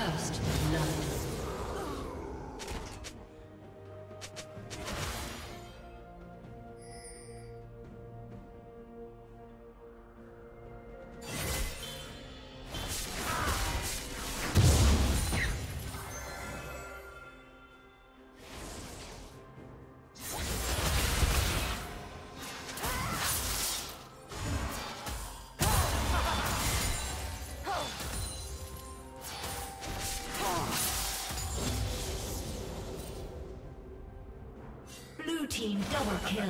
First love. Team double kill.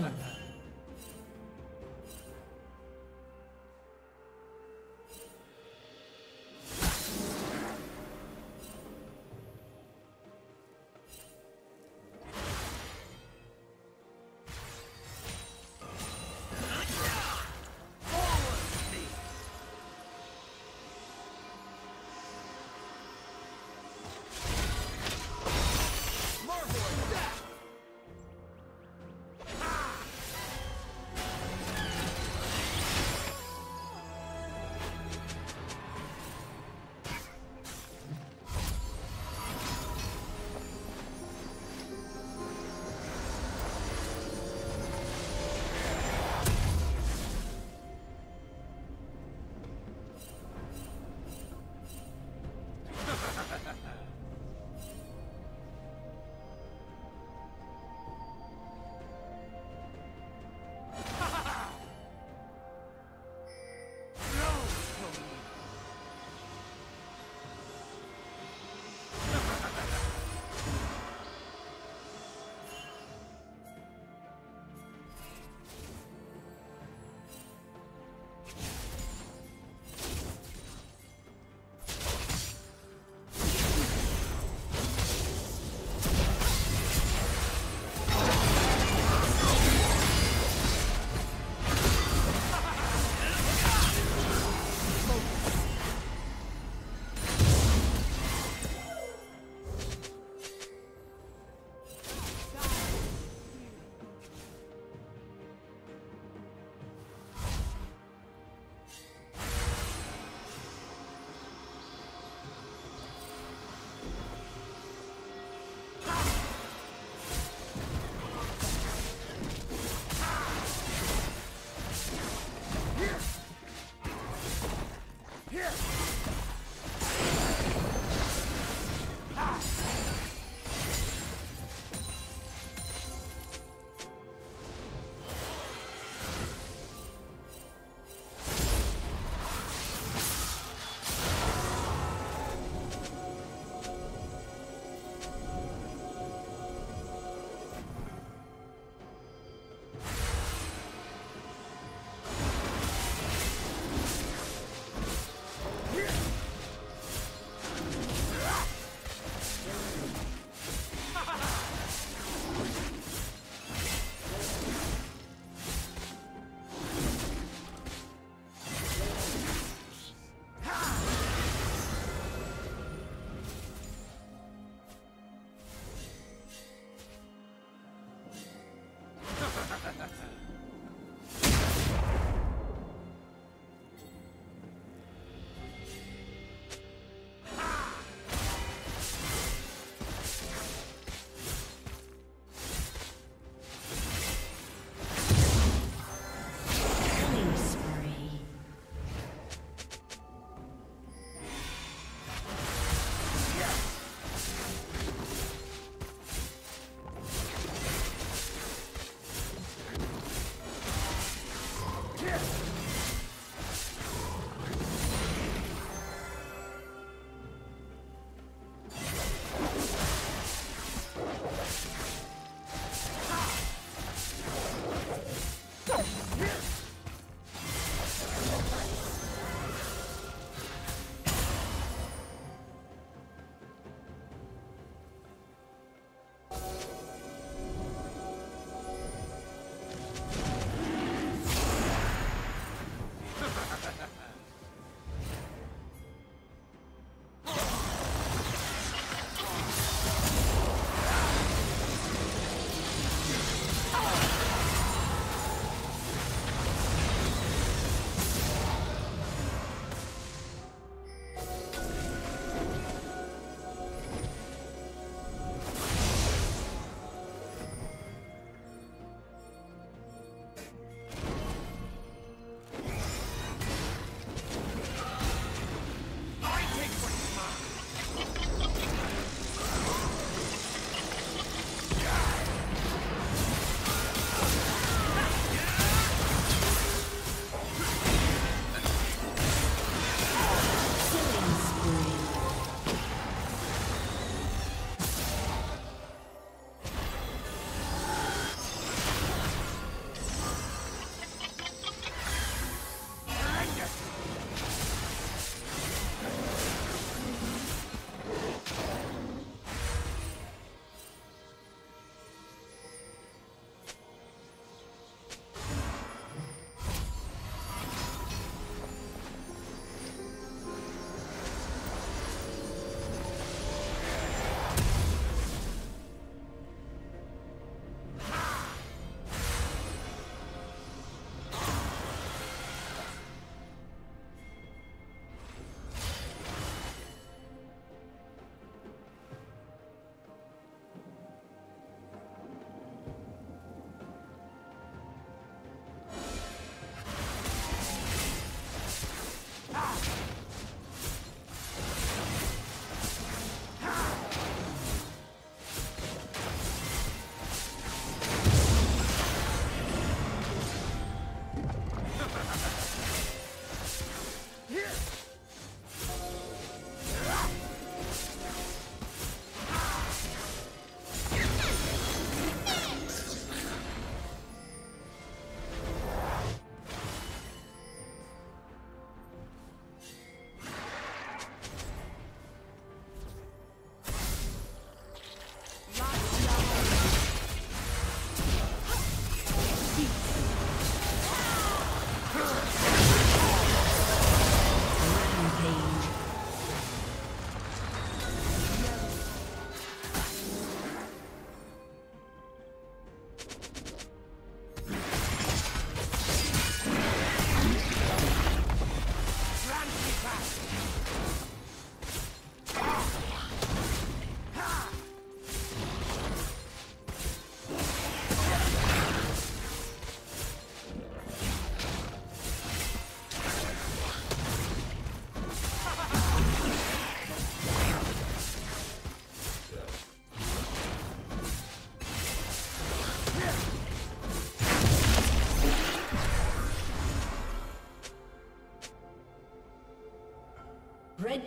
Red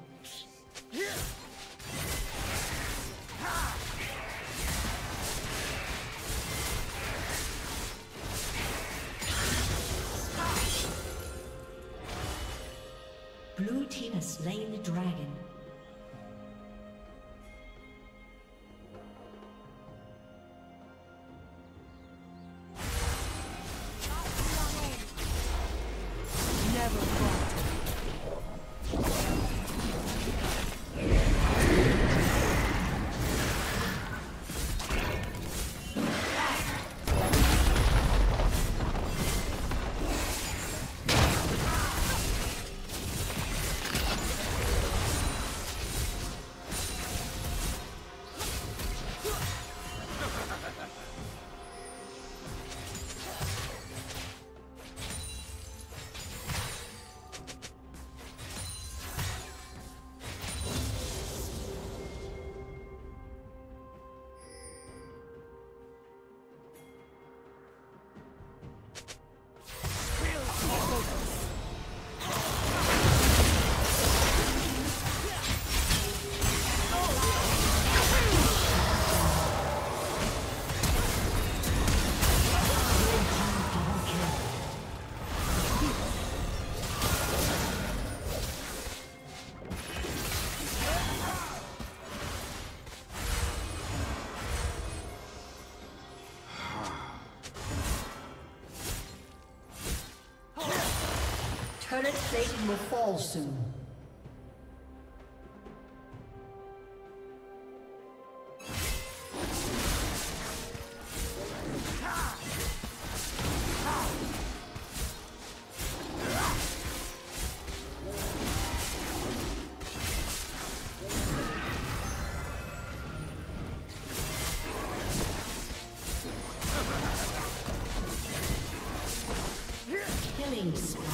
Blue Team has slain the dragon. Turret plating will fall soon. Killing spree.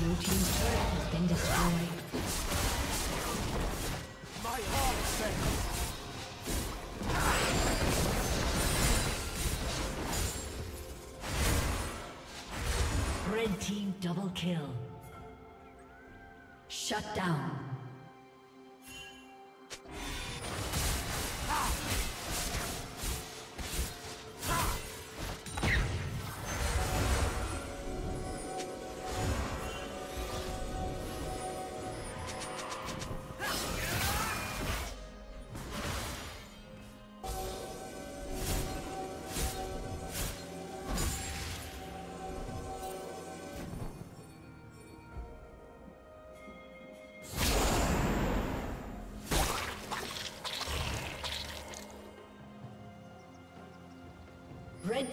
Blue team's turret has been destroyed. My heart sank. Red team double kill. Shut down. Red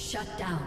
Shut down.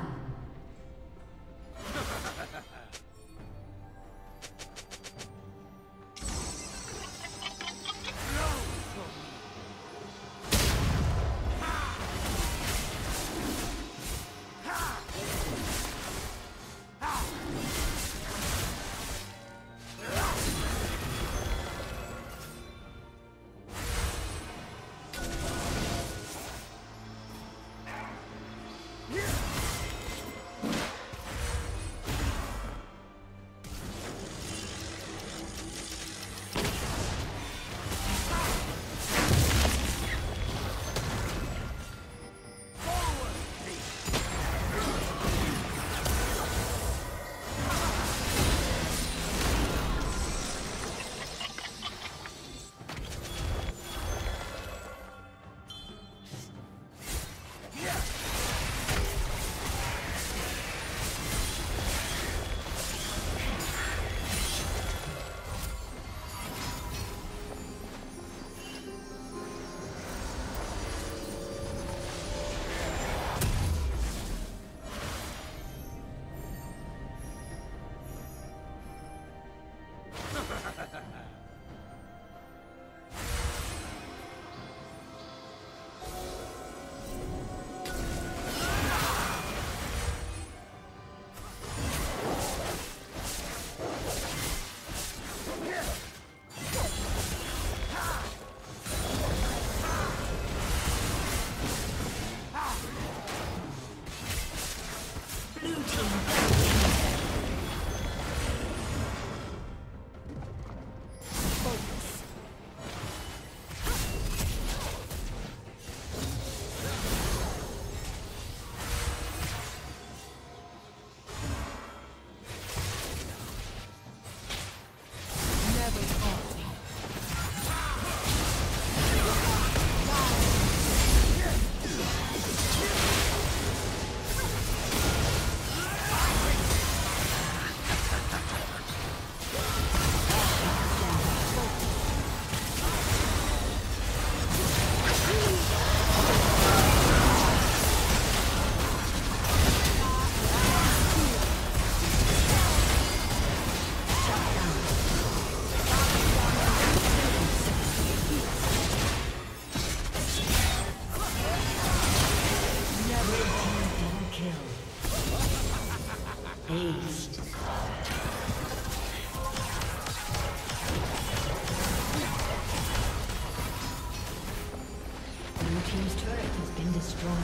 team's turret has been destroyed.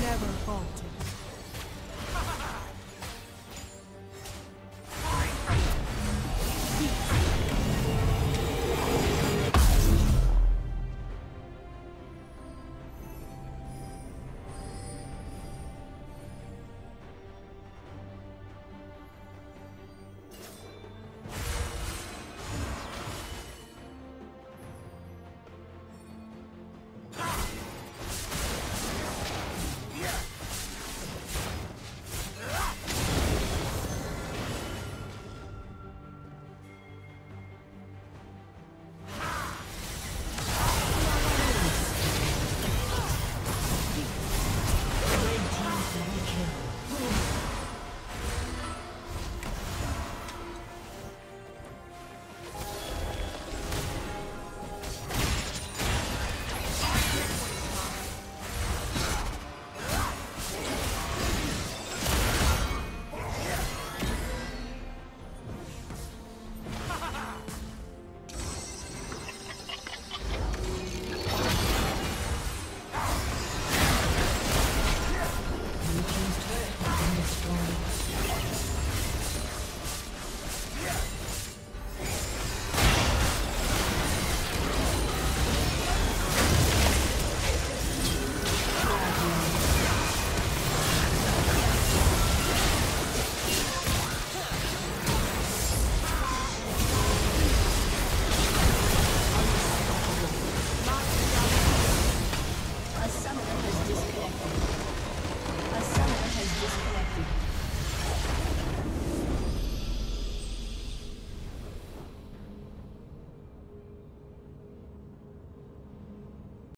Never faulted.